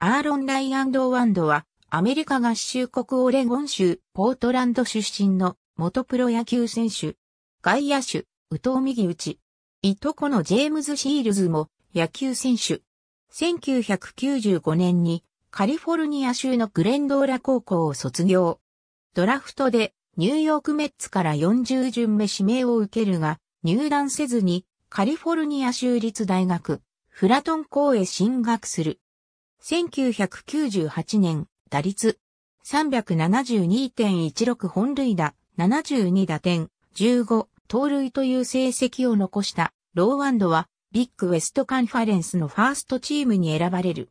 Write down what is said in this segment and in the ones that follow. アーロン・ライアン・ドーワンドは、アメリカ合衆国オレゴン州、ポートランド出身の元プロ野球選手。外野手、右投右打ち。いとこのジェームズ・シールズも野球選手。1995年にカリフォルニア州のグレンドーラ高校を卒業。ドラフトでニューヨークメッツから40巡目指名を受けるが、入団せずにカリフォルニア州立大学、フラトン校へ進学する。1998年、打率 372.16 本塁打、72打点、15盗塁という成績を残したローワンドはビッグウェストカンファレンスのファーストチームに選ばれる。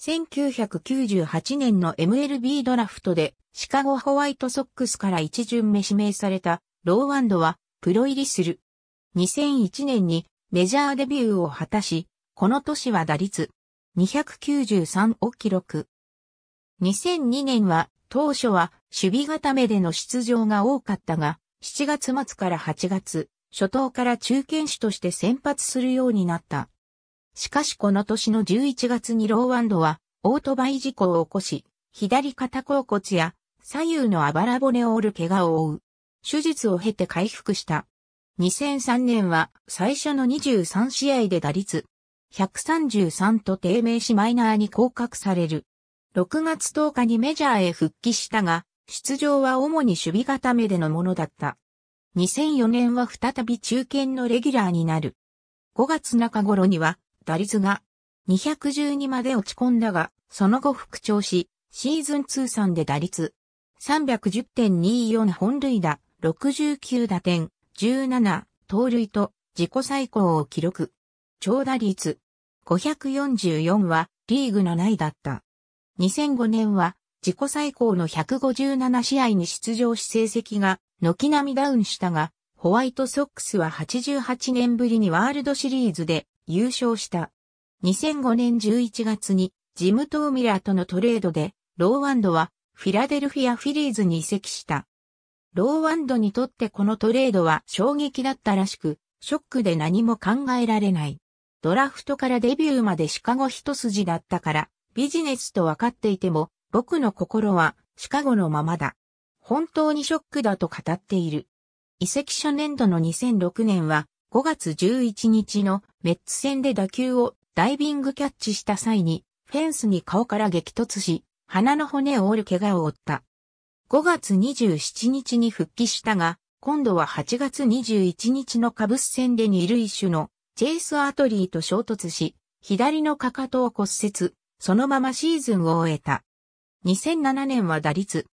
1998年の MLB ドラフトでシカゴホワイトソックスから1巡目指名されたローワンドはプロ入りする。2001年にメジャーデビューを果たし、この年は打率293を記録。2002年は当初は守備固めでの出場が多かったが、7月末から8月、初頭から中堅手として先発するようになった。しかしこの年の11月にローワンドはオートバイ事故を起こし、左肩甲骨や左右のあばら骨を折る怪我を負う。手術を経て回復した。2003年は最初の23試合で打率133と低迷しマイナーに降格される。6月10日にメジャーへ復帰したが、出場は主に守備固めでのものだった。2004年は再び中堅のレギュラーになる。5月中頃には打率が212まで落ち込んだが、その後復調し、シーズン通算で打率 310.24 本塁打、69打点、17盗塁と自己最高を記録。長打率544はリーグ7位だった。2005年は自己最高の157試合に出場し成績が軒並みダウンしたが、ホワイトソックスは88年ぶりにワールドシリーズで優勝した。2005年11月にジム・トーミラーとのトレードでローワンドはフィラデルフィア・フィリーズに移籍した。ローワンドにとってこのトレードは衝撃だったらしく、ショックで何も考えられない。ドラフトからデビューまでシカゴ一筋だったから、ビジネスと分かっていても、僕の心はシカゴのままだ。本当にショックだと語っている。移籍初年度の2006年は、5月11日のメッツ戦で打球をダイビングキャッチした際に、フェンスに顔から激突し、鼻の骨を折る怪我を負った。5月27日に復帰したが、今度は8月21日のカブス戦で二塁手のチェイス・アトリーと衝突し、左のかかとを骨折、そのままシーズンを終えた。2007年は打率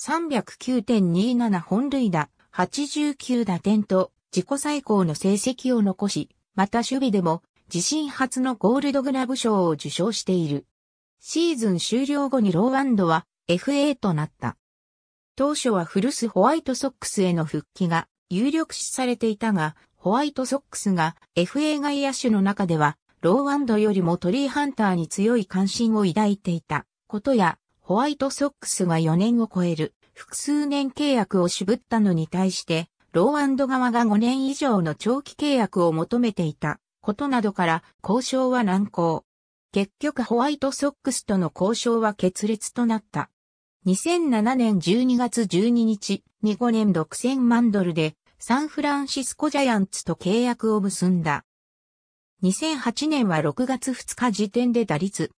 309.27 本塁打、89打点と自己最高の成績を残し、また守備でも自身初のゴールドグラブ賞を受賞している。シーズン終了後にローワンドは FA となった。当初は古巣ホワイトソックスへの復帰が有力視されていたが、ホワイトソックスが FA 外野手の中では、ローワンドよりもトリーハンターに強い関心を抱いていたことや、ホワイトソックスが4年を超える複数年契約を渋ったのに対して、ローワンド側が5年以上の長期契約を求めていたことなどから交渉は難航。結局ホワイトソックスとの交渉は決裂となった。2007年12月12日に5年6000万ドルで、サンフランシスコジャイアンツと契約を結んだ。2008年は6月2日時点で打率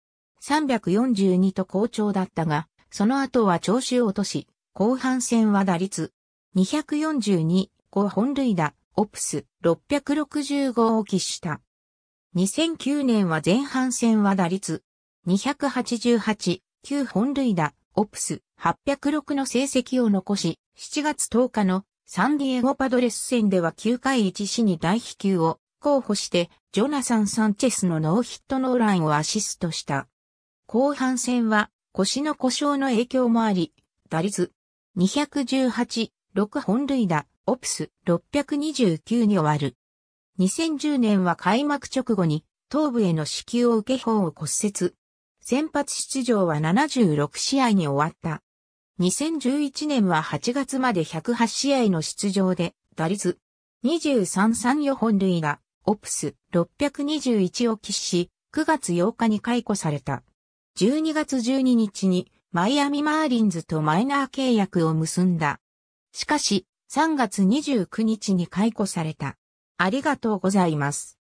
342と好調だったが、その後は調子を落とし、後半戦は打率242、5本塁打、オプス665を喫した。2009年は前半戦は打率288、9本塁打、オプス806の成績を残し、7月10日のサンディエゴパドレス戦では9回1死に大飛球を候補してジョナサン・サンチェスのノーヒットノーランをアシストした。後半戦は腰の故障の影響もあり、打率218、6本塁打、オプス629に終わる。2010年は開幕直後に頭部への支給を受け頬を骨折。先発出場は76試合に終わった。2011年は8月まで108試合の出場で、打率 233.4 本塁打、オプス621を喫し、9月8日に解雇された。12月12日にマイアミマーリンズとマイナー契約を結んだ。しかし、3月29日に解雇された。ありがとうございます。